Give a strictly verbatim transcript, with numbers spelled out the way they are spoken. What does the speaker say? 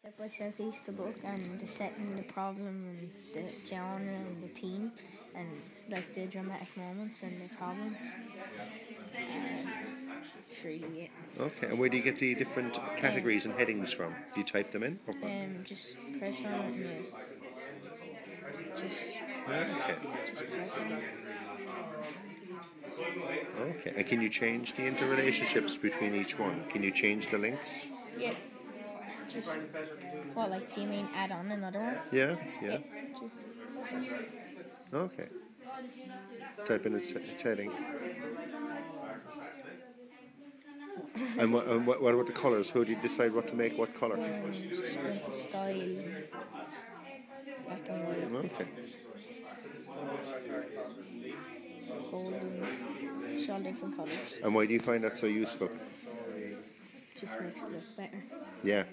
Step by Step is the book, and the setting, the problem, and the genre, and the team, and like the dramatic moments and the problems. Reading it. Okay, and where do you get the different categories and headings from? Do you type them in? Or what? Um, just press on it. And you just okay. Just press on it. Okay, and can you change the interrelationships between each one? Can you change the links? Yep. Just, what, like, do you mean add on another one? Yeah, yeah. yeah okay. Type in its heading. And what, um, what, what about the colours? How do you decide what to make, what colour? Um, just going to style, black and white. Okay. It's all different colours. And why do you find that so useful? Just makes it look better. Yeah.